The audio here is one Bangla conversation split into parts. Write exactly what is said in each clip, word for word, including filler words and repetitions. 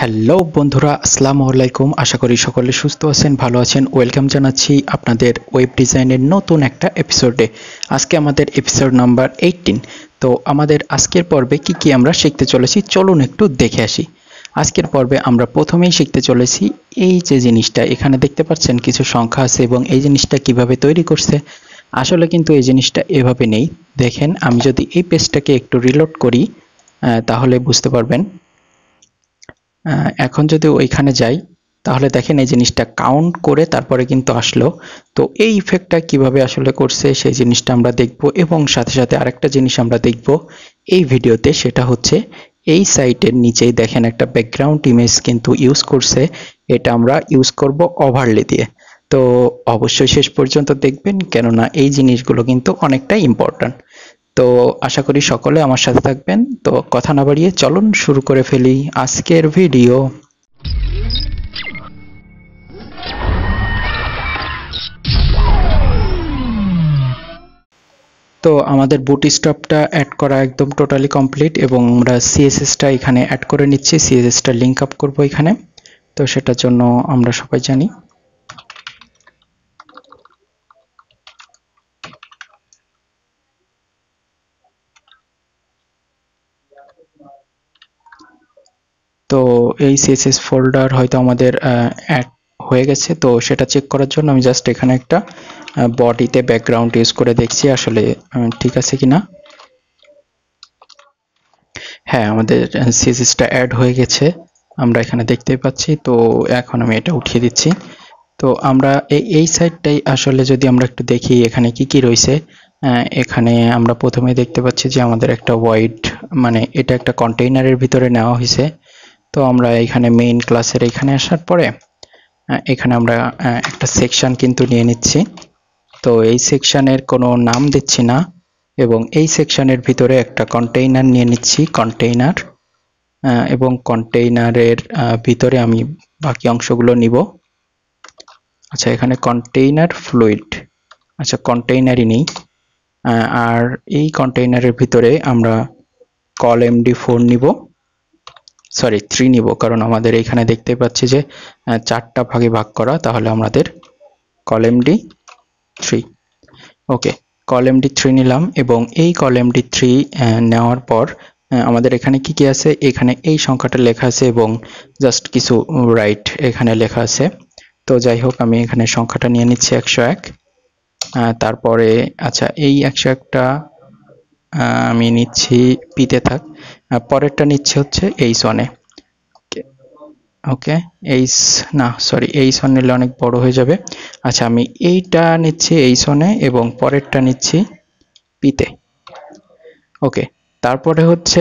हेलो बंधुरा अस्सलामु आलैकुम आशा करी सकले सुस्थ आछेन भालो आछेन वेलकम जानाচ্ছি আপনাদের ওয়েব ডিজাইনের নতুন একটা এপিসোডে। আজকে আমাদের এপিসোড নাম্বার আঠারো। তো আমাদের আজকের পর্বে কি কি আমরা শিখতে চলেছি চলুন একটু দেখে আসি। আজকের পর্বে আমরা প্রথমেই শিখতে চলেছি এই যে জিনিসটা এখানে দেখতে পাচ্ছেন কিছু সংখ্যা আছে এবং এই জিনিসটা কিভাবে তৈরি করছে। আসলে কিন্তু এই জিনিসটা এভাবে নেই, দেখেন আমি যদি এই পেজটাকে একটু রিলোড করি তাহলে বুঝতে পারবেন। এখন যদি ওইখানে যাই তাহলে দেখেন এই জিনিসটা কাউন্ট করে তারপরে কিন্তু আসলো। তো এই ইফেক্টটা কিভাবে আসলে করছে সেই জিনিসটা আমরা দেখব এবং সাথে সাথে আরেকটা জিনিস আমরা দেখব এই ভিডিওতে, সেটা হচ্ছে এই সাইটের নিচেই দেখেন একটা ব্যাকগ্রাউন্ড ইমেজ কিন্তু ইউজ করছে, এটা আমরা ইউজ করব ওভারলে দিয়ে। তো অবশ্যই শেষ পর্যন্ত দেখবেন কেননা এই জিনিসগুলো কিন্তু অনেকটা ইম্পর্ট্যান্ট। তো আশা করি সকলে আমার সাথে থাকবেন। তো কথা না বাড়িয়ে চলুন শুরু করে ফেলি আজকের ভিডিও। তো আমাদের বুটস্ট্র্যাপটা অ্যাড করা একদম টোটালি কমপ্লিট এবং আমরা সিএসএসটা এখানে অ্যাড করে নিচ্ছি। সিএসএসটা লিঙ্ক আপ করবো এখানে, তো সেটার জন্য আমরা সবাই জানি। তো এই সিএসএস ফোল্ডার হয়তো আমাদের অ্যাড হয়ে গেছে, তো সেটা চেক করার জন্য আমি জাস্ট এখানে একটা বডিতে ব্যাকগ্রাউন্ড ইউজ করে দেখছি আসলে ঠিক আছে কিনা। হ্যাঁ, আমাদের সিএসএসটা অ্যাড হয়ে গেছে, আমরা এখানে দেখতে পাচ্ছি। তো এখন আমি এটা উঠিয়ে দিচ্ছি। তো আমরা এই সাইডটাই আসলে যদি আমরা একটু দেখি এখানে কি কি রয়েছে। এখানে আমরা প্রথমে দেখতে পাচ্ছি যে আমাদের একটা ওয়াইড মানে এটা একটা কন্টেইনারের ভিতরে নেওয়া হয়েছে। তো আমরা এখানে মেইন ক্লাসের এখানে আসার পরে এখানে আমরা একটা সেকশন কিন্তু নিয়ে নিচ্ছি। তো এই সেকশনের কোনো নাম দিচ্ছি না এবং এই সেকশনের ভিতরে একটা কন্টেইনার নিয়ে নিচ্ছি, কন্টেইনার, এবং কন্টেইনারের ভিতরে আমি বাকি অংশগুলো নিব। আচ্ছা, এখানে কন্টেইনার ফ্লুইড, আচ্ছা কন্টেইনারই নেই। আর এই কন্টেইনারের ভিতরে আমরা কল এমডি ফোর নিব, সরি থ্রি নিব, কারণ আমাদের এখানে দেখতে পাচ্ছি যে চারটা ভাগে ভাগ করা, তাহলে আমাদের কলএমডি থ্রি। ওকে, কলএমডি থ্রি নিলাম এবং এই কলএমডি থ্রি নেওয়ার পর আমাদের এখানে কি কি আছে, এখানে এই সংখ্যাটা লেখা আছে এবং জাস্ট কিছু রাইট এখানে লেখা আছে। তো যাই হোক আমি এখানে সংখ্যাটা নিয়ে নিচ্ছি একশো এক। তারপরে আচ্ছা এই একশো একটা আমি নিচ্ছি পিতে থাক, পরেরটা নিচ্ছে হচ্ছে এইচ ওয়ানে। ওকে, এইচ না সরি এইচ ওয়ান নিলে অনেক বড় হয়ে যাবে। আচ্ছা আমি এইটা নিচ্ছি এইচ ওয়ানে এবং পরেরটা নিচ্ছি পিতে। ওকে, তারপরে হচ্ছে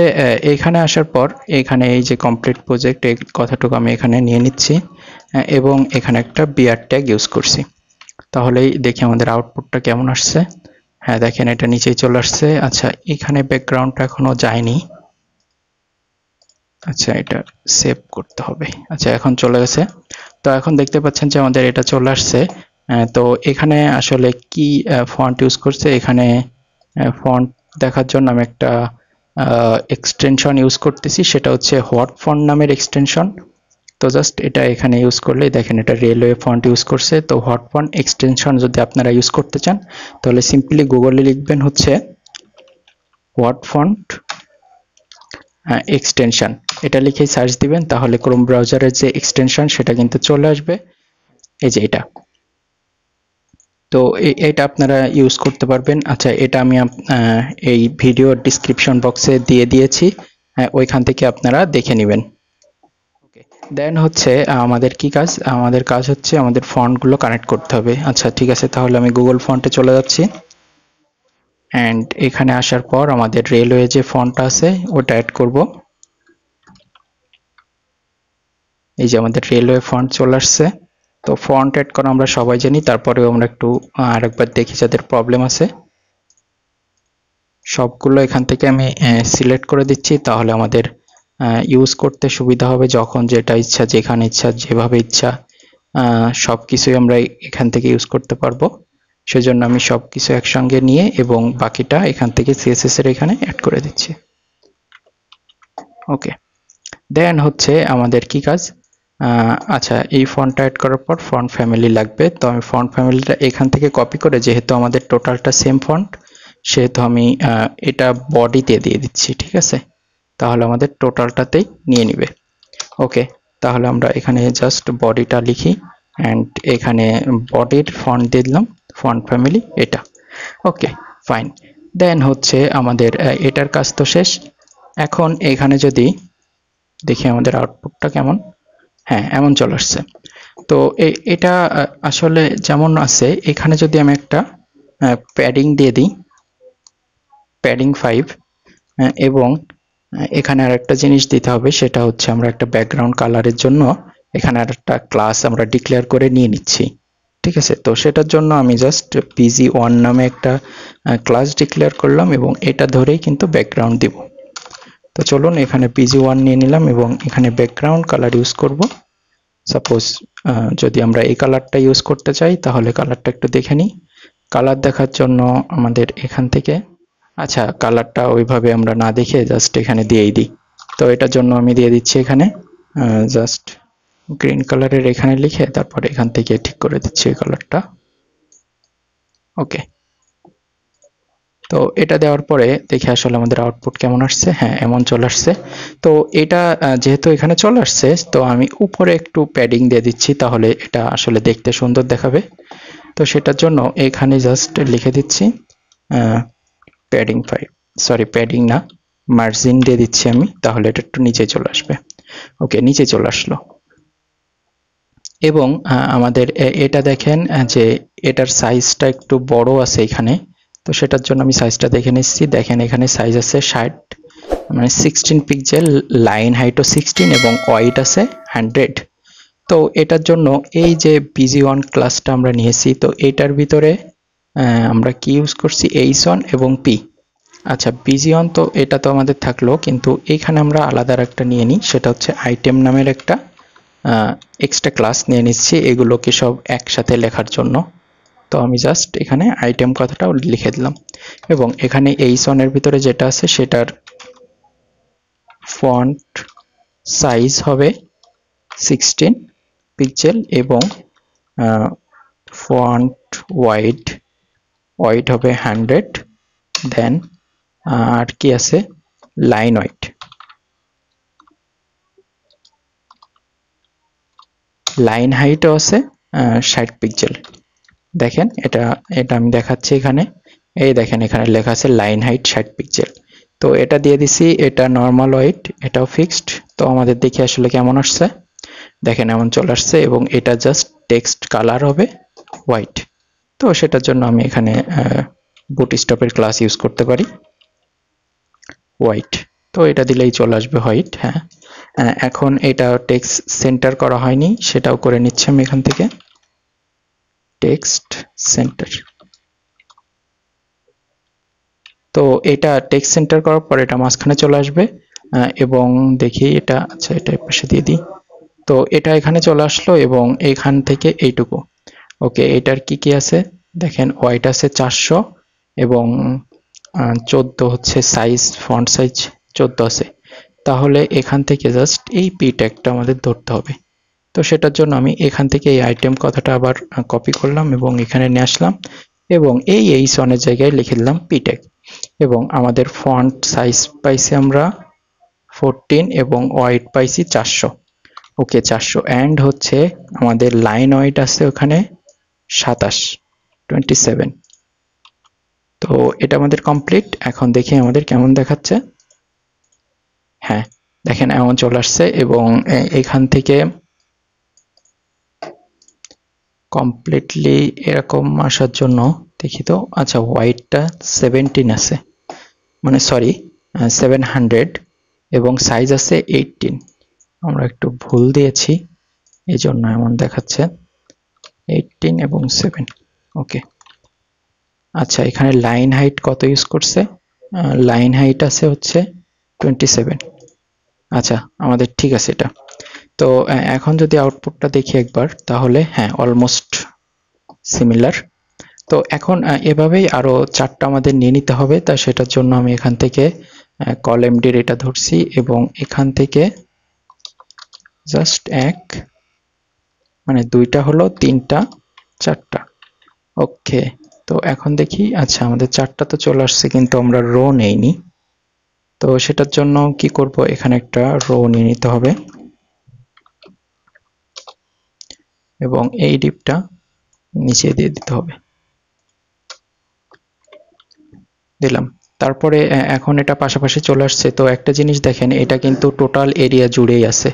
এখানে আসার পর এখানে এই যে কমপ্লিট প্রজেক্ট এই কথাটুকু আমি এখানে নিয়ে নিচ্ছি এবং এখানে একটা বিআর ট্যাগ ইউজ করছি। তাহলেই দেখি আমাদের আউটপুটটা কেমন আসছে। হ্যাঁ দেখেন এটা নিচেই চলে আসছে। আচ্ছা এখানে ব্যাকগ্রাউন্ডটা এখনো যায়নি, আচ্ছা এটা সেভ করতে হবে। আচ্ছা এখন চলে গেছে। তো এখন দেখতে পাচ্ছেন যে আমাদের এটা চলে আসছে। তো এখানে আসলে কি ফন্ট ইউজ করছে, এখানে ফন্ট দেখার জন্য আমি একটা এক্সটেনশন ইউজ করতেছি, সেটা হচ্ছে হোয়াট ফন্ট নামের এক্সটেনশন। তো জাস্ট এটা এখানে ইউজ করলে দেখেন এটা রেলওয়ে ফন্ট ইউজ করছে। তো হট ফন্ট এক্সটেনশন যদি আপনারা ইউজ করতে চান তাহলে সিম্পলি গুগলে লিখবেন হচ্ছে হট ফন্ট এক্সটেনশন, এটা লিখে সার্চ দিবেন তাহলে ক্রোম ব্রাউজারের যে এক্সটেনশন সেটা কিন্তু চলে আসবে, এই যে এটা। তো এটা আপনারা ইউজ করতে পারবেন। আচ্ছা এটা আমি এই ভিডিও ডিসক্রিপশন বক্সে দিয়ে দিয়েছি, ওইখান থেকে আপনারা দেখে নেবেন। দেন হচ্ছে আমাদের কি কাজ, আমাদের কাজ হচ্ছে আমাদের ফন্টগুলো কানেক্ট করতে হবে। আচ্ছা ঠিক আছে, তাহলে আমি গুগল ফন্টে চলে যাচ্ছি অ্যান্ড এখানে আসার পর আমাদের রেলওয়ে যে ফন্টটা আছে ওটা অ্যাড করব। এই যে আমাদের রেলওয়ে ফন্ট চলে আসছে। তো ফন্ট অ্যাড করা আমরা সবাই জানি, তারপরেও আমরা একটু আরেকবার দেখি যাদের প্রবলেম আছে। সবগুলো এখান থেকে আমি সিলেক্ট করে দিচ্ছি, তাহলে আমাদের ইউজ করতে সুবিধা হবে যখন যেটা ইচ্ছা যেখানে ইচ্ছা যেভাবে ইচ্ছা সব কিছুই আমরা এখান থেকে ইউজ করতে পারবো। সেজন্য আমি সব কিছু একসঙ্গে নিয়ে এবং বাকিটা এখান থেকে সিএসএস এর এখানে অ্যাড করে দিচ্ছি। ওকে, দেন হচ্ছে আমাদের কি কাজ আচ্ছা এই ফন্টটা এড করার পর ফন্ট ফ্যামিলি লাগবে তো আমি ফন্ট ফ্যামিলিটা এখান থেকে কপি করে যেহেতু আমাদের টোটালটা সেম ফন্ট সেহেতু আমি এটা বডিতে দিয়ে দিচ্ছি ঠিক আছে তাহলে আমাদের টোটালটাতেই নিয়ে নেবে ওকে তাহলে আমরা এখানে জাস্ট বডিটা লিখি এন্ড এখানে বডির ফন্ট দিলাম ফন্ট ফ্যামিলি এটা ওকে ফাইন দেন হচ্ছে আমাদের এটার কাজ তো শেষ এখন এখানে যদি দেখি আমাদের আউটপুটটা কেমন হ্যাঁ এমন চলে আসছে তো এটা আসলে যেমন আছে এখানে যদি আমি একটা প্যাডিং দিয়ে দিই প্যাডিং five এবং এখানে আরেকটা জিনিস দিতে হবে সেটা হচ্ছে আমরা একটা ব্যাকগ্রাউন্ড কালারের জন্য এখানে আরেকটা ক্লাস আমরা ডিক্লেয়ার করে নিয়ে নিচ্ছি ঠিক আছে তো সেটার জন্য আমি জাস্ট p g one নামে একটা ক্লাস ডিক্লেয়ার করলাম এবং এটা ধরেই কিন্তু ব্যাকগ্রাউন্ড দিব তো চলুন এখানে p g one নিয়ে নিলাম এবং এখানে ব্যাকগ্রাউন্ড কালার ইউজ করব সাপোজ যদি আমরা এই কালারটা ইউজ করতে চাই তাহলে কালারটা একটু দেখে নিই কালার দেখার জন্য আমাদের এখান থেকে আচ্ছা কালারটা ওইভাবে আমরা না দেখে জাস্ট এখানে দিয়েই দিই তো এটার জন্য আমি দিয়ে দিচ্ছি এখানে জাস্ট গ্রিন কালারের এখানে লিখে তারপর এখান থেকে ঠিক করে দিচ্ছি এই কালারটা ওকে তো এটা দেওয়ার পরে দেখি আসলে আমাদের আউটপুট কেমন আসছে হ্যাঁ এমন চলে আসছে তো এটা যেহেতু এখানে চলে আসছে তো আমি উপরে একটু প্যাডিং দিয়ে দিচ্ছি তাহলে এটা আসলে দেখতে সুন্দর দেখাবে তো সেটার জন্য এখানে জাস্ট লিখে দিচ্ছি প্যাডিং five সরি প্যাডিং না মার্জিন দিয়ে দিচ্ছি আমি তাহলে এটা একটু নিচে চলে আসবে ওকে নিচে চলে আসলো এবং আমাদের এটা দেখেন যে এটার সাইজটা একটু বড় আছে এখানে তো সেটার জন্য আমি সাইজটা দেখে নিচ্ছি দেখেন এখানে সাইজ আছে sixty মানে sixteen পিক্সেল লাইন হাইটও sixteen এবং ওয়াইড আছে one hundred তো এটার জন্য এই যে p g one ক্লাসটা আমরা নিয়েছি তো এটার ভিতরে আমরা কি ইউজ করছি h one এবং p আচ্ছা p g one তো এটা তো আমাদের থাকলো কিন্তু এখানে আমরা আলাদা একটা নিয়ে নিই সেটা হচ্ছে আইটেম নামের একটা এক্সট্রা ক্লাস নিয়ে নিচ্ছি এগুলোকে সব একসাথে লেখার জন্য তো আমি জাস্ট এখানে আইটেম কথাটাও লিখে দিলাম এবং এখানে h one এর ভিতরে যেটা আছে সেটার ফন্ট সাইজ হবে sixteen পিক্সেল এবং ফন্ট ওয়াইড ওয়াইড হবে one hundred দেন আর কি আছে লাইন ওয়াইড লাইন হাইটও আছে sixty পিক্সেল দেখেন এটা এটা আমি দেখাচ্ছি এখানে এই দেখেন এখানে লেখা আছে লাইন হাইট sixty পিক্সেল তো এটা দিয়ে দিছি এটা নরমাল ওয়াইড এটাও ফিক্সড তো আমাদের দেখি আসলে কেমন আসছে দেখেন এমন চলে আসছে এবং এটা জাস্ট টেক্সট কালার হবে হোয়াইট তো সেটার জন্য আমি এখানে বুটস্ট্র্যাপের ক্লাস ইউজ করতে পারি হোয়াইট তো এটা দিলেই চলে আসবে হোয়াইট হ্যাঁ এখন এটা টেক্সট সেন্টার করা হয়নি সেটাও করে নিচ্ছি আমি এখান থেকে টেক্সট সেন্টার তো এটা টেক্সট সেন্টার করার পর এটা মাঝখানে চলে আসবে এবং দেখি এটা আচ্ছা এটা পাশে দিয়ে দিই তো এটা এখানে চলে আসলো এবং এখান থেকে এইটুকু ওকে এটার কি কি আছে দেখেন ওয়াইড আছে চারশো এবং চোদ্দো হচ্ছে সাইজ ফন্ট সাইজ চোদ্দো আছে তাহলে এখান থেকে জাস্ট এই পি ট্যাগটা আমাদের ধরতে হবে তো সেটার জন্য আমি এখান থেকে এই আইটেম কথাটা আবার কপি করলাম এবং এখানে নিয়ে আসলাম এবং এই h one এর জায়গায় লিখে দিলাম পি ট্যাগ এবং আমাদের ফন্ট সাইজ পাইছি আমরা fourteen এবং ওয়াইড পাইছি চারশো ওকে চারশো এন্ড হচ্ছে আমাদের লাইন ওয়াইড আছে ওখানে twenty-seven তো এটা আমাদের কমপ্লিট এখন দেখি আমাদের কেমন দেখাচ্ছে হ্যাঁ দেখেন এমন চলে আসছে এবং এখান থেকে কমপ্লিটলি এরকম আসার জন্য দেখি তো আচ্ছা ওয়াইডটা seventeen আছে মানে সরি seven hundred এবং সাইজ আছে eighteen আমরা একটু ভুল দিয়েছি এই জন্য এমন দেখাচ্ছে eighteen এবং seven ওকে আচ্ছা এখানে লাইন হাইট কত ইউজ করছে লাইন হাইট আছে হচ্ছে twenty-seven আচ্ছা আমাদের ঠিক আছে এটা তো এখন যদি আউটপুটটা দেখি একবার তাহলে হ্যাঁ অলমোস্ট সিমিলার তো এখন এভাবেই আরো চারটা আমাদের নিয়ে নিতে হবে তা সেটার জন্য আমি এখান থেকে কলাম ডির এটা ধরছি এবং এখান থেকে জাস্ট এক মানে দুইটা হলো তিনটা চারটা ওকে তো এখন দেখি আচ্ছা আমাদের চারটা তো চলে আসছে কিন্তু আমরা রো নেইনি তো সেটার জন্য কি করব এখানে একটা রো নিয়ে নিতে হবে এবং এই ডিপটা নিচে দিয়ে দিতে হবে দিলাম তারপরে এখন এটা পাশাপাশি চলে আসছে তো একটা জিনিস দেখেন এটা কিন্তু টোটাল এরিয়া জুড়েই আছে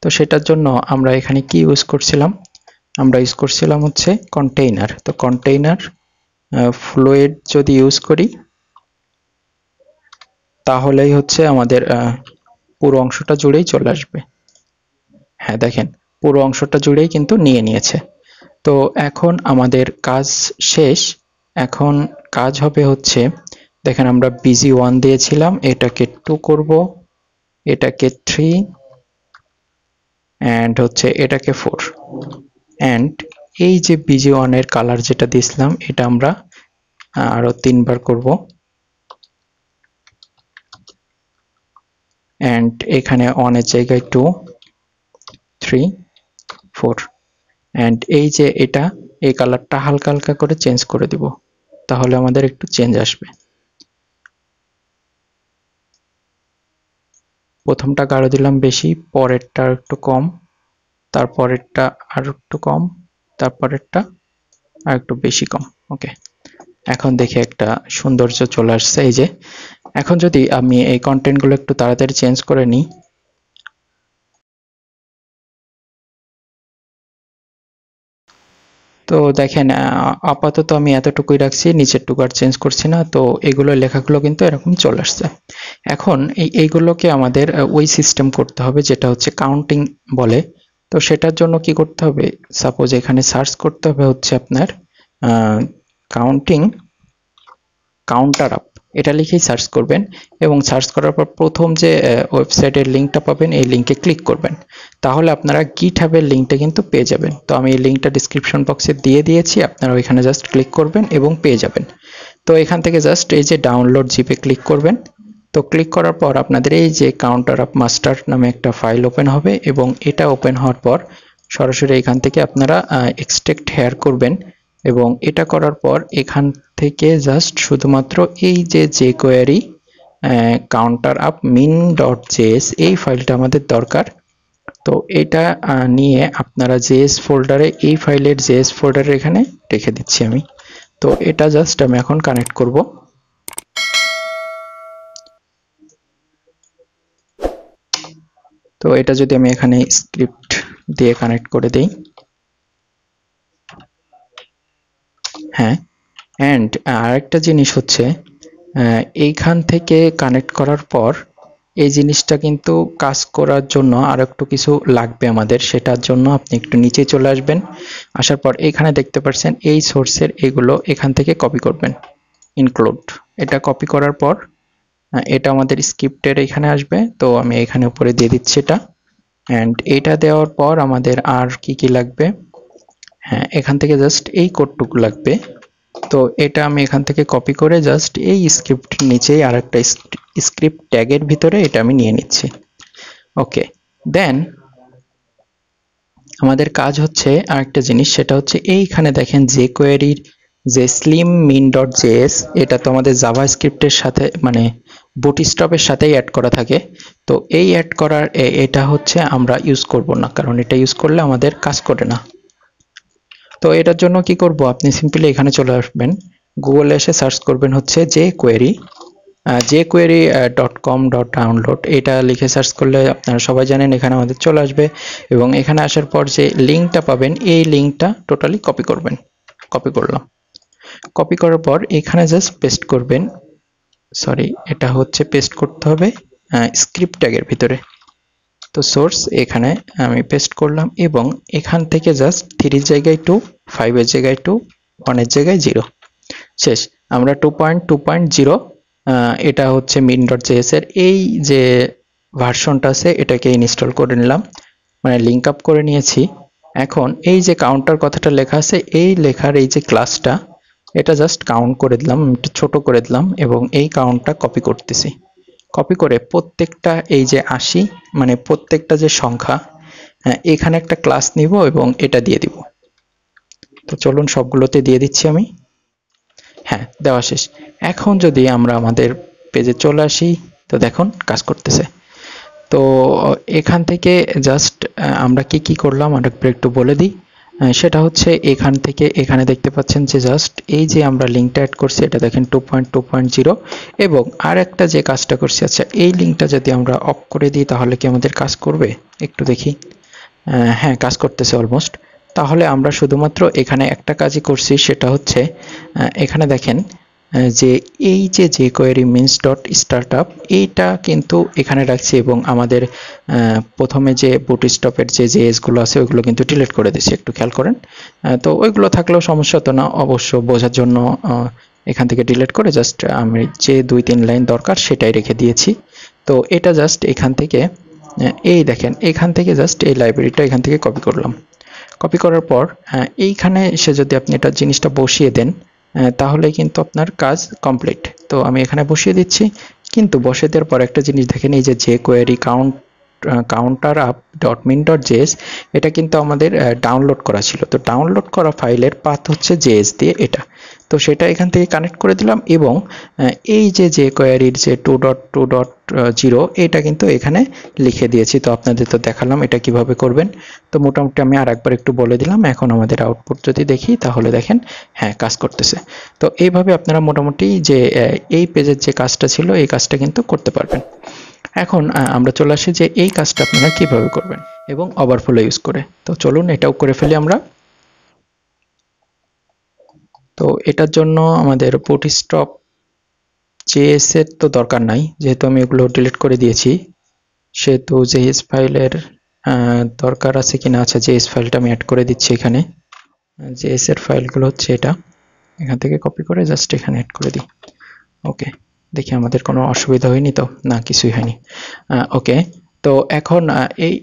তো সেটার জন্য আমরা এখানে কি ইউজ করছিলাম আমরা ইউজ করছিলাম হচ্ছে কন্টেইনার তো কন্টেইনার ফ্লুইড যদি ইউজ করি তাহলেই হচ্ছে আমাদের পুরো অংশটা জুড়েই চলে আসবে হ্যাঁ দেখেন পুরো অংশটা জুড়েই কিন্তু নিয়ে নিয়েছে তো এখন আমাদের কাজ শেষ এখন কাজ হবে হচ্ছে দেখেন আমরা বিজি ওয়ান দিয়েছিলাম এটাকে টু করব এটাকে থ্রি এন্ড হচ্ছে এটাকে ফোর এন্ড এই যে বিজি ওয়ান এর কালার যেটা দিছিলাম এটা আমরা আরো তিনবার করব এন্ড এখানে ওয়ান এর জায়গায় টু থ্রি ফোর এন্ড এই যে এটা এই কালারটা হালকা হালকা করে চেঞ্জ করে দিব তাহলে আমাদের একটু চেঞ্জ আসবে প্রথমটা গাঢ় দিলাম বেশি পরেরটা একটু কম তারপরেরটা আর একটু কম তারপরেরটা আর একটু বেশি কম ওকে এখন দেখি একটা সৌন্দর্য চলে আসছে এই যে এখন যদি আমি এই কন্টেন্টগুলো একটু তাড়াতাড়ি চেঞ্জ করে নিই তো দেখেন আপাতত আমি এতটুকুই রাখছি নিচের টুকু আর চেঞ্জ করছি না তো এগুলো লেখাগুলো কিন্তু এরকম চলে আসছে এখন এই এইগুলোকে আমাদের ওই সিস্টেম করতে হবে যেটা হচ্ছে কাউন্টিং বলে তো সেটার জন্য কি করতে হবে সাপোজ এখানে সার্চ করতে হবে হচ্ছে আপনার কাউন্টিং কাউন্টার আপ এটা লিখেই সার্চ করবেন এবং সার্চ করার পর প্রথম যে ওয়েবসাইটের লিঙ্কটা পাবেন এই লিঙ্কে ক্লিক করবেন তাহলে আপনারা গিটহাবের লিঙ্কটা কিন্তু পেয়ে যাবেন তো আমি এই লিঙ্কটা ডেসক্রিপশন বক্সে দিয়ে দিয়েছি আপনারা ওইখানে জাস্ট ক্লিক করবেন এবং পেয়ে যাবেন তো এখান থেকে জাস্ট এই যে ডাউনলোড জিপে ক্লিক করবেন তো ক্লিক করার পর আপনাদের এই যে কাউন্টার আপ মাস্টার নামে একটা ফাইল ওপেন হবে এবং এটা ওপেন হওয়ার পর সরাসরি এখান থেকে আপনারা এক্সট্রাক্ট হেয়ার করবেন এবং এটা করার পর এখান থেকে জাস্ট শুধুমাত্র এই যে যে query counter up min dot JS এই ফাইলটা আমাদের দরকার তো এটা নিয়ে আপনারা জেএস ফোল্ডারে এই ফাইলের জেএস ফোল্ডারে এখানে রেখে দিচ্ছি আমি তো এটা জাস্ট আমি এখন কানেক্ট করব তো এটা যদি আমি এখানে স্ক্রিপ্ট দিয়ে কানেক্ট করে দেই হ্যাঁ এন্ড আরেকটা জিনিস হচ্ছে এইখান থেকে কানেক্ট করার পর এই জিনিসটা কিন্তু কাজ করার জন্য আর একটু কিছু লাগবে আমাদের সেটার জন্য আপনি একটু নিচে চলে আসবেন আসার পর এখানে দেখতে পাচ্ছেন এই সোর্সের এগুলো এখান থেকে কপি করবেন ইনক্লুড এটা কপি করার পর এটা আমাদের স্ক্রিপ্টের এখানে আসবে তো আমি এখানে উপরে দিয়ে দিচ্ছি এটা এন্ড এটা দেওয়ার পর আমাদের আর কি কি লাগবে হ্যাঁ এখান থেকে জাস্ট এই কোডটুকু লাগবে তো এটা আমি এখান থেকে কপি করে জাস্ট এই স্ক্রিপ্ট নিচেই আরেকটা স্ক্রিপ্ট ট্যাগের ভিতরে এটা আমি নিয়ে নিচ্ছি ওকে দেন আমাদের কাজ হচ্ছে আরেকটা জিনিস সেটা হচ্ছে এইখানে দেখেন যে কোয়েরির যে স্লিম মিন ডট জেএস এটা তো আমাদের জাভা স্ক্রিপ্টের সাথে মানে বুটস্ট্র্যাপের সাথেই অ্যাড করা থাকে তো এই অ্যাড করার এটা হচ্ছে আমরা ইউজ করব না কারণ এটা ইউজ করলে আমাদের কাজ করে না তো এটার জন্য কি করব আপনি সিম্পলি এখানে চলে আসবেন গুগল এসে সার্চ করবেন হচ্ছে যে কোয়েরি যে query dot com dot download এটা লিখে সার্চ করলে আপনারা সবাই জানেন এখানে আমাদের চলে আসবে এবং এখানে আসার পর যে লিঙ্কটা পাবেন এই লিঙ্কটা টোটালি কপি করবেন কপি করলাম কপি করার পর এখানে জাস্ট পেস্ট করবেন সরি এটা হচ্ছে পেস্ট করতে হবে স্ক্রিপ্ট ট্যাগের ভিতরে তো সোর্স এখানে আমি পেস্ট করলাম এবং এখান থেকে জাস্ট থ্রি জায়গায় টু ফাইভ এর জায়গায় টু ওয়ান এর জায়গায় জিরো শেষ আমরা two point two point zero এটা হচ্ছে মিন ডট জেএস এর এই যে ভার্সনটা আছে এটাকে ইনস্টল করে নিলাম মানে লিঙ্ক আপ করে নিয়েছি এখন এই যে কাউন্টার কথাটা লেখা আছে এই লেখার এই যে ক্লাসটা এটা জাস্ট কাউন্ট করে দিলাম একটু ছোট করে দিলাম এবং এই কাউন্টটা কপি করতেছি কপি করে প্রত্যেকটা এই যে আশি মানে প্রত্যেকটা যে সংখ্যা হ্যাঁ এখানে একটা ক্লাস নিব এবং এটা দিয়ে দিব। তো চলুন সবগুলোতে দিয়ে দিচ্ছি আমি। হ্যাঁ দেওয়া শেষ। এখন যদি আমরা আমাদের পেজে চলে আসি তো দেখুন কাজ করতেছে। তো এখান থেকে জাস্ট আমরা কি কি করলাম আর একটু বলে দিই। সেটা হচ্ছে এখান থেকে এখানে দেখতে পাচ্ছেন যে জাস্ট এই যে আমরা লিঙ্কটা অ্যাড করছি এটা দেখেন two point two point zero এবং আর একটা যে কাজটা করছি, আচ্ছা এই লিঙ্কটা যদি আমরা অফ করে দিই তাহলে কি আমাদের কাজ করবে? একটু দেখি। হ্যাঁ কাজ করতেছে অলমোস্ট। তাহলে আমরা শুধুমাত্র এখানে একটা কাজই করছি, সেটা হচ্ছে এখানে দেখেন যে এই যে যে কোয়েরি মিন্স ডট স্টার্টআপ এইটা কিন্তু এখানে রাখছি এবং আমাদের প্রথমে যে বুটস্টপের যে জেএসগুলো আছে ওইগুলো কিন্তু ডিলিট করে দিচ্ছি, একটু খেয়াল করেন। তো ওইগুলো থাকলেও সমস্যা তো না, অবশ্য বোঝার জন্য এখান থেকে ডিলিট করে জাস্ট আমি যে দুই তিন লাইন দরকার সেটাই রেখে দিয়েছি। তো এটা জাস্ট এখান থেকে এই দেখেন এখান থেকে জাস্ট এই লাইব্রেরিটা এখান থেকে কপি করলাম। কপি করার পর এইখানে এসে যদি আপনি এটা জিনিসটা বসিয়ে দেন তাহলে কিন্তু আপনার কাজ কমপ্লিট। তো আমি এখানে বসিয়ে দিচ্ছি, কিন্তু বসিয়ে দেওয়ার পর একটা জিনিস দেখেন এই যে যে query count counter up dot min dot JS এটা কিন্তু আমাদের ডাউনলোড করা ছিল। তো ডাউনলোড করা ফাইলের পাথ হচ্ছে জেএস দিয়ে এটা, তো সেটা এখান থেকে কানেক্ট করে দিলাম এবং এই যে যে কোয়েরির যে two dot two dot zero এটা কিন্তু এখানে লিখে দিয়েছি। তো আপনাদের তো দেখালাম এটা কিভাবে করবেন। তো মোটামুটি আমি আর একবার একটু বলে দিলাম। এখন আমাদের আউটপুট যদি দেখি তাহলে দেখেন হ্যাঁ কাজ করতেছে। তো এইভাবে আপনারা মোটামুটি যে এই পেজের যে কাজটা ছিল এই কাজটা কিন্তু করতে পারবেন। এখন আমরা চলে আসি যে এই কাজটা আপনারা কিভাবে করবেন এবং ওভারফ্লো ইউজ করে। তো চলুন এটাও করে ফেলি আমরা। তো এটার জন্য আমাদের বুটস্ট্র্যাপ জেএস এর তো দরকার নাই, যেহেতু আমি এগুলো ডিলিট করে দিয়েছি সেহেতু জেএস ফাইলের দরকার আছে কিনা। আচ্ছা জেএস ফাইলটা আমি অ্যাড করে দিচ্ছি এখানে। জেএস এর ফাইলগুলো হচ্ছে এটা, এখান থেকে কপি করে জাস্ট এখানে অ্যাড করে দিই। ওকে, দেখি আমাদের কোনো অসুবিধা হয়নি তো? না, কিছুই হয়নি। ওকে, তো এখন এই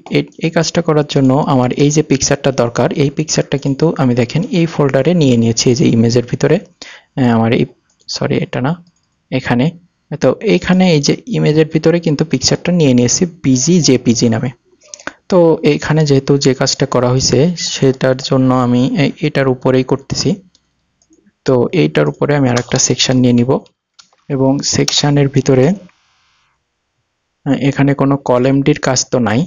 এই কাজটা করার জন্য আমার এই যে পিকচারটা দরকার, এই পিকচারটা কিন্তু আমি দেখেন এই ফোল্ডারে নিয়ে নিয়েছি, এই যে ইমেজের ভিতরে আমার এই সরি এটা না এখানে। তো এইখানে এই যে ইমেজের ভিতরে কিন্তু পিকচারটা নিয়ে নিয়েছি বিজি জেপিজি নামে। তো এইখানে যেহেতু যে কাজটা করা হয়েছে সেটার জন্য আমি এটার উপরেই করতেছি। তো এইটার উপরে আমি আর একটা সেকশন নিয়ে নিব এবং সেকশনের ভিতরে এখানে কোনো কলামটির কাজ তো নাই,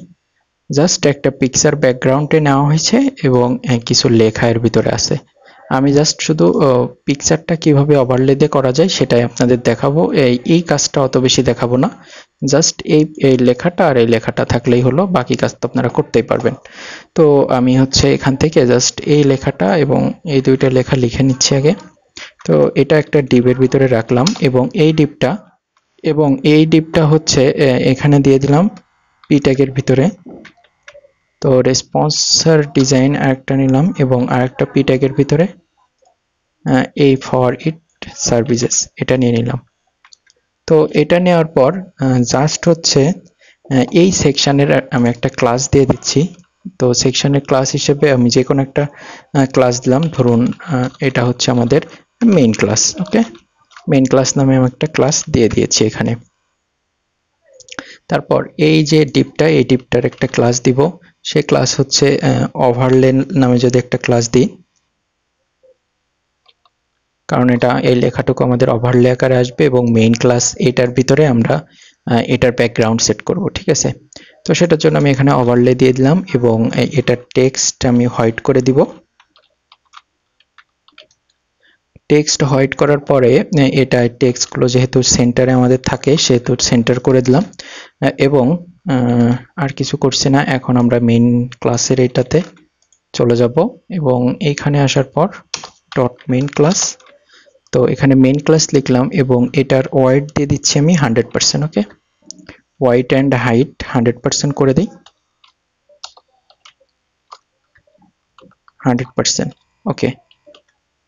জাস্ট একটা পিকচার ব্যাকগ্রাউন্ডে নেওয়া হয়েছে এবং কিছু লেখা এর ভিতরে আছে। আমি জাস্ট শুধু পিকচারটা কিভাবে ওভারলে দিয়ে করা যায় সেটাই আপনাদের দেখাবো। এই এই কাজটা অত বেশি দেখাবো না, জাস্ট এই এই লেখাটা আর এই লেখাটা থাকলেই হলো, বাকি কাজ তো আপনারা করতেই পারবেন। তো আমি হচ্ছে এখান থেকে জাস্ট এই লেখাটা এবং এই দুইটা লেখা লিখে নিচ্ছি আগে। তো এটা একটা ডিপের ভিতরে রাখলাম এবং এই ডিপটা এবং এই ডিপটা হচ্ছে এখানে দিয়ে দিলাম পি ট্যাগের ভিতরে। তো রেসপন্সার ডিজাইন আরেকটা নিলাম এবং আরেকটা পি ট্যাগের ভিতরে এই ফর ইট সার্ভিসেস এটা নিয়ে নিলাম। তো এটা নেওয়ার পর জাস্ট হচ্ছে এই সেকশনের আমি একটা ক্লাস দিয়ে দিচ্ছি। তো সেকশনের ক্লাস হিসেবে আমি যে কোনো একটা ক্লাস দিলাম, ধরুন এটা হচ্ছে আমাদের main class. Okay, main class নামে আমি একটা ক্লাস দিয়ে দিয়েছি এখানে। তারপর এই যে ডিপটা, এই ডিপটার একটা ক্লাস দিব, সে ক্লাস হচ্ছে ওভারলে নামে যদি একটা ক্লাস দিই, কারণ এটা এই লেখাটুকু আমাদের ওভারলে আকারে আসবে এবং মেইন ক্লাস এটার ভিতরে আমরা এটার ব্যাকগ্রাউন্ড সেট করব, ঠিক আছে? তো সেটার জন্য আমি এখানে ওভারলে দিয়ে দিলাম এবং এটার টেক্সট আমি হোয়াইট করে দিব। টেক্সট হোয়াইট করার পরে এটা টেক্সটগুলো যেহেতু সেন্টারে আমাদের থাকে সেহেতু সেন্টার করে দিলাম এবং আর কিছু করছি না। এখন আমরা মেইন ক্লাসের এটাতে চলে যাব এবং এইখানে আসার পর ডট মেইন ক্লাস। তো এখানে মেইন ক্লাস লিখলাম এবং এটার ওয়াইড দিয়ে দিচ্ছি আমি hundred percent. Okay, wide and height hundred percent করে দিই, হান্ড্রেড পার্সেন্ট। ওকে,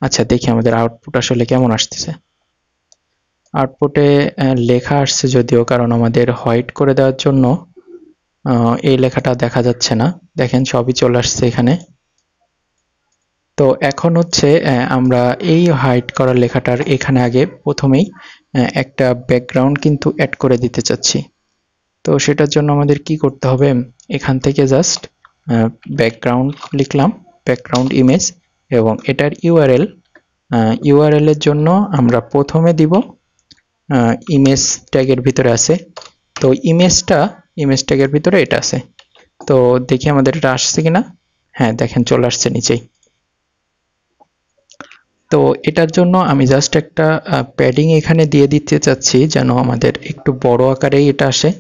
আচ্ছা দেখি আমাদের আউটপুট আসলে কেমন আসতেছে। আউটপুটে লেখা আসছে যদিও, কারণ আমাদের হোয়াইট করে দেওয়ার জন্য এই লেখাটা দেখা যাচ্ছে না। দেখেন সবই চলে আসছে এখানে। তো এখন হচ্ছে আমরা এই হাইড করা লেখাটার এখানে আগে প্রথমেই একটা ব্যাকগ্রাউন্ড কিন্তু অ্যাড করে দিতে চাচ্ছি। তো সেটার জন্য আমাদের কি করতে হবে, এখান থেকে জাস্ট बैकग्राउंड लिखलाम बैकग्राउंड इमेज एवं एटार यूआरएल यूआरएल एर जोन्नो आमरा प्रथमे दिब इमेज टैगर भितरे आछे तो इमेजटा इमेज टैगर भितरे एटा आछे तो देखि आमादेर एटा आसछे किना हाँ देखें चले आसछे नीचे तो एटार जोन्नो आमी जस्ट एकटा पैडिंग एखाने दिए दिते चाच्छि जेन आमादेर एकटु बड़ो आकारे एटा आसे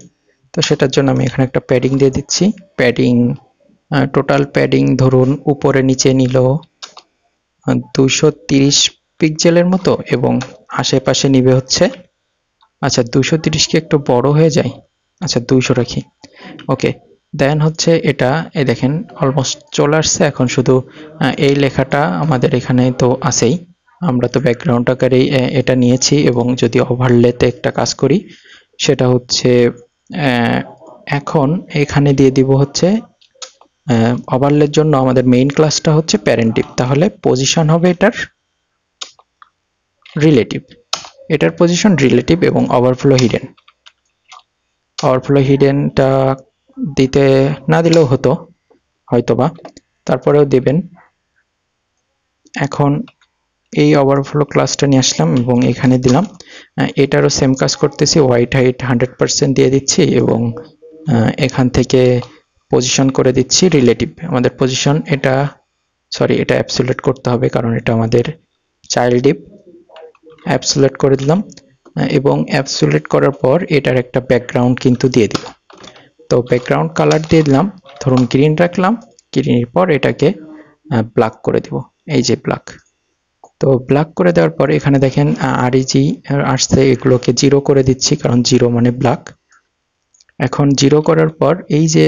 तो सेटार जोन्नो आमी एखाने एकटा पैडिंग दिए दिच्छि पैडिंग टोटाल पैडिंग धरुन ऊपर नीचे निल दुशो त्रिश पिक्सेलर मतो एवं आशेपाशे निबे होच्छे अच्छा दुशो त्रिश के एक तो बड़ो हो जाए अच्छा दुशो रखी ओके देन होच्छे एटा ए देखें अलमोस्ट चले आसछे एखन शुधु ए लेखाटा आमादेर एखाने तो आसेई आमरा तो बैकग्राउंड आकारे एटा नियेछि एवं जदि ओभारलेते एकटा काज करी सेटा होच्छे एखन एखाने दिये दिब होच्छे ओभारलेर जोन्नो आमादेर मेन क्लासटा होच्छे पैरेंटिव ताहले पजिशन होबे एटार रिलेटिव एटार पजिशन रिलेटिव एवं ओभारफ्लो हिडेन ओभारफ्लो हिडेनटा दिते ना दिलेও হতো হয়তোবা তারপরেও দিবেন এখন এই ওভারফ্লো ক্লাসটা নিয়ে আসলাম এবং এখানে দিলাম এটারও সেম কাজ করতেছি হোয়াইট হাইট हंड्रेड परसेंट দিয়ে দিচ্ছি এবং এখান থেকে পজিশন করে দিচ্ছি রিলেটিভ আমাদের পজিশন এটা সরি এটা অ্যাবসলিউট করতে হবে কারণ এটা আমাদের চাইল্ড ডিপ অ্যাবসলিউট করে দিলাম এবং অ্যাবসলিউট করার পর এটার একটা ব্যাকগ্রাউন্ড কিন্তু দিয়ে দিলাম तो बैकग्राउंड कलर दिए दिलाम धरुन ग्रीन रखलाम ग्रीन पर एटाके ब्लैक करे देब एई जे ब्लैक तो ब्लैक करे देওয়ার पर एखाने देखें आरईजी आसছে এগুলোকে জিরো করে দিচ্ছি কারণ জিরো মানে ব্লক এখন জিরো করার পর এই যে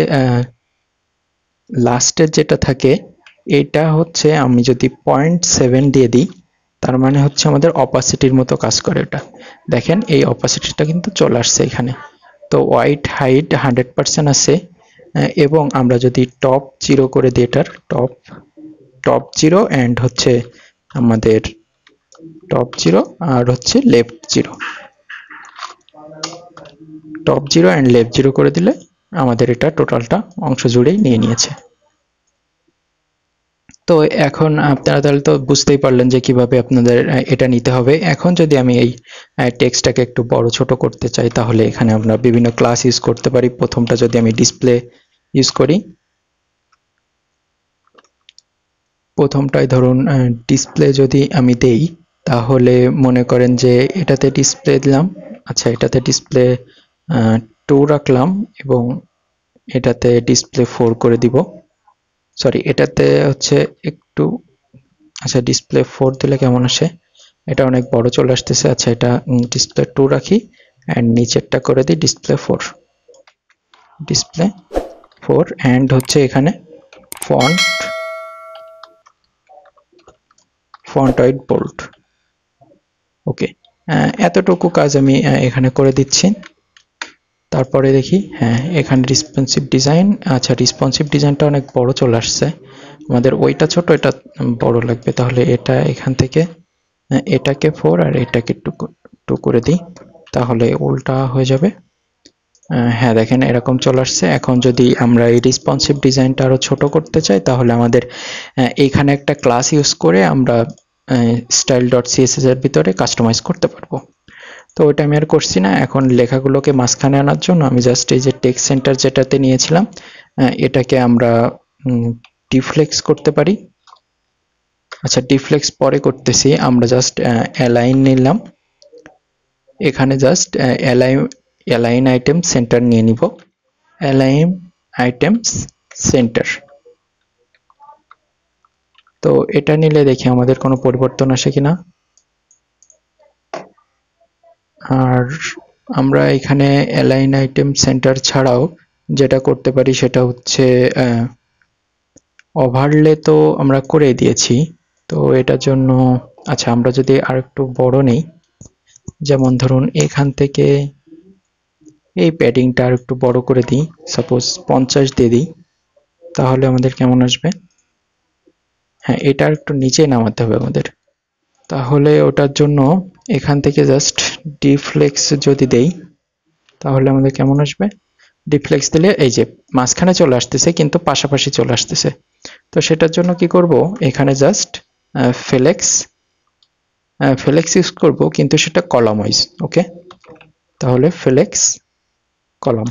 লাস্টে যেটা থাকে এটা হচ্ছে আমি যদি पॉइंट सेवन দিয়ে দিই তার মানে হচ্ছে আমাদের অপাসিটির মতো কাজ করে এটা দেখেন এই অপাসিটিটা কিন্তু চলে আসছে এখানে तो व्हाइट हाइट हंड्रेड परसेंट आसे एवं आम्रा जोदी टॉप जीरो करे देटार टॉप टॉप जीरो एंड होच्छे आमादेर टॉप जीरो और होच्छे left zero top zero and left zero करे दिले आमादेर एटा टोटालटा अंश जुड़े निये नियेछे তো এখন আপনারা তাহলে তো বুঝতেই পারলেন যে কিভাবে আপনাদের এটা নিতে হবে এখন যদি আমি এই টেক্সটটাকে একটু বড় ছোট করতে চাই তাহলে এখানে আমরা বিভিন্ন ক্লাস ইউজ করতে পারি প্রথমটা যদি আমি ডিসপ্লে ইউজ করি প্রথমটাই ধরুন ডিসপ্লে যদি আমি দেই তাহলে মনে করেন যে এটাতে ডিসপ্লে দিলাম আচ্ছা এটাতে ডিসপ্লে টু রাখলাম এবং এটাতে ডিসপ্লে ফোর করে দিব सॉरी এটাতে হচ্ছে একটু আচ্ছা ডিসপ্লে फोर দিলে কেমন আসে এটা অনেক বড় চলে আসছে আচ্ছা এটা ডিসপ্লে टू রাখি এন্ড নিচেরটা করে দিই display four display four and হচ্ছে এখানে font font height bold okay এতটুকু কাজ আমি এখানে করে দিচ্ছি তারপরে দেখি হ্যাঁ এখানে রেসপন্সিভ ডিজাইন আচ্ছা রেসপন্সিভ ডিজাইনটা অনেক বড় চলে আসছে আমাদের ওইটা ছোট এটা বড় লাগবে তাহলে এটা এখান থেকে এটাকে फोर আর এটাকে टू করে দিই তাহলে উল্টা হয়ে যাবে হ্যাঁ দেখেন এরকম চলে আসছে এখন যদি আমরা এই রেসপন্সিভ ডিজাইনটা আরো ছোট করতে চাই তাহলে আমাদের এইখানে একটা ক্লাস ইউজ করে আমরা স্টাইল.css এর ভিতরে কাস্টমাইজ করতে পারবো तो ওটা আমি আর করছি না এখন লেখাগুলোকে মাঝখানে আনার জন্য আমি জাস্ট এই যে টেক্সট সেন্টার যেটাতে নিয়েছিলাম এটাকে আমরা ডিফ্লেক্স করতে পারি আচ্ছা ডিফ্লেক্স পরে করতেছি আমরা জাস্ট অ্যালাইন নিলাম এখানে just align align item center নিয়ে নিব অ্যালাইন আইটেমস সেন্টার তো এটা নিলে দেখি আমাদের কোনো পরিবর্তন আসে কিনা আর আমরা এখানে অ্যালাইন আইটেম সেন্টার ছাড়াও যেটা করতে পারি সেটা হচ্ছে ওভারলে তো আমরা করে দিয়েছি তো এটার জন্য আচ্ছা আমরা যদি আরেকটু বড় নেই যেমন ধরুন এখান থেকে এই প্যাডিংটা আরেকটু বড় করে দিই সাপোজ পঞ্চাশ দিয়ে দিই তাহলে আমাদের কেমন আসবে হ্যাঁ এটা একটু নিচে নামাতে হবে আমাদের তাহলে ওটার জন্য এখান থেকে জাস্ট ডিফ্লেক্স যদি দেই তাহলে আমাদের কেমন আসবে डिफ्लेक्स दिले এই যে মাঝখানে চলে আসতেছে কিন্তু পাশাপাশি চলে আসতেছে। তো সেটার জন্য কি করব, এখানে জাস্ট ফ্লেক্স ফ্লেক্স ইউজ করব কিন্তু সেটা কলাম ওয়াইজ। ওকে, তাহলে ফ্লেক্স কলাম।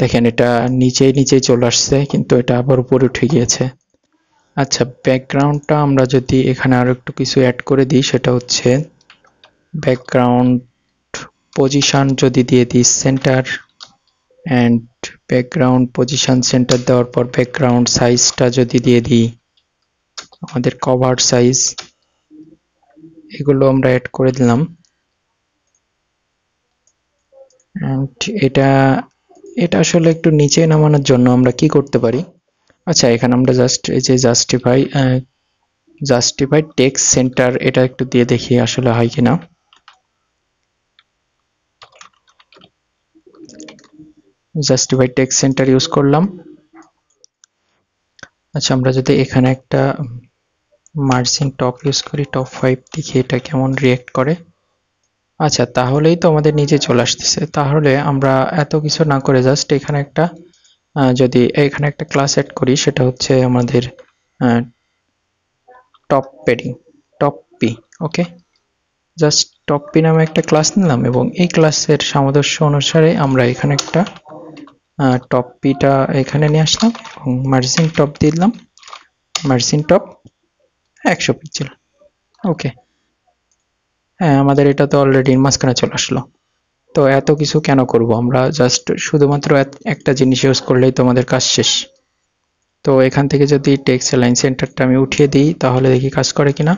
দেখেন এটা নিচে নিচে চলে আসছে কিন্তু এটা আবার উপরে উঠে গিয়েছে। আচ্ছা, ব্যাকগ্রাউন্ডটা আমরা যদি এখানে আরো একটু কিছু অ্যাড করে দিই, সেটা হচ্ছে ব্যাকগ্রাউন্ড পজিশন যদি দিয়ে দিই centre, and background position centre দেওয়ার পর ব্যাকগ্রাউন্ড সাইজটা যদি দিয়ে দিই আমাদের কভার সাইজ, এগুলো আমরা অ্যাড করে দিলাম। অ্যান্ড এটা এটা আসলে একটু নিচে নামানোর জন্য আমরা কি করতে পারি, আচ্ছা এখানে আমরা জাস্ট এই যে জাস্টিফাই জাস্টিফাই টেক্সট সেন্টার এটা একটু দিয়ে দেখি আসলে হয় কিনা। জাস্টিফাই টেক্সট সেন্টার ইউজ করলাম। আচ্ছা, আমরা যদি এখানে একটা মার্জিন টপ ইউজ করি, টপ ফাইভ, দেখি এটা কেমন রিয়েক্ট করে। আচ্ছা, তাহলেই তো আমাদের নিচে চলে আসতেছে। তাহলে আমরা এত কিছু না করে জাস্ট এখানে একটা যদি এখানে একটা ক্লাস এড করি, সেটা হচ্ছে আমাদের top padding, top P. Okay, just top P নামে একটা ক্লাস নিলাম এবং এই ক্লাসের সামঞ্জস্য অনুসারে আমরা এখানে একটা টপ পিটা এখানে নিয়ে আসলাম এবং মার্জিন টপ দিলাম, মার্জিন টপ একশো পিক্সেল। ওকে, হ্যাঁ আমাদের এটা তো অলরেডি মাঝখানে চলে আসলো। তো এত কিছু কেন করব, আমরা জাস্ট শুধুমাত্র একটা জিনিস ইউজ করলেই তো আমাদের কাজ শেষ। তো এখান থেকে যদি টেক্সট লাইন সেন্টারটা আমি উঠিয়ে দিই তাহলে দেখি কাজ করে কিনা।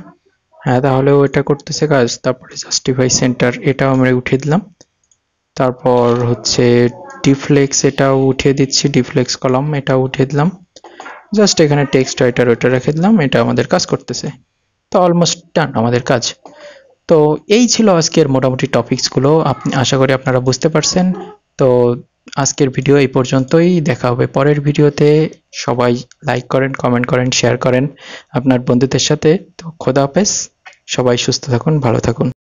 হ্যাঁ, তাহলে ওইটা করতেছে কাজ। তারপরে জাস্টিফাই সেন্টার এটাও আমরা উঠিয়ে দিলাম। তারপর হচ্ছে ডিফ্লেক্স এটাও উঠিয়ে দিচ্ছি, ডিফ্লেক্স কলাম এটাও উঠিয়ে দিলাম। জাস্ট এখানে টেক্সট রাইটার ওইটা রেখে দিলাম, এটা আমাদের কাজ করতেছে। তো অলমোস্ট ডান আমাদের কাজ। তো এই ছিল আজকের মোটামুটি টপিকসগুলো, আপনি আশা করি আপনারা বুঝতে পারছেন। তো আজকের ভিডিও এই পর্যন্তই, দেখা হবে পরের ভিডিওতে। সবাই লাইক করেন, কমেন্ট করেন, শেয়ার করেন আপনার বন্ধুদের সাথে। তো খোদা হাফেজ, সবাই সুস্থ থাকুন, ভালো থাকুন।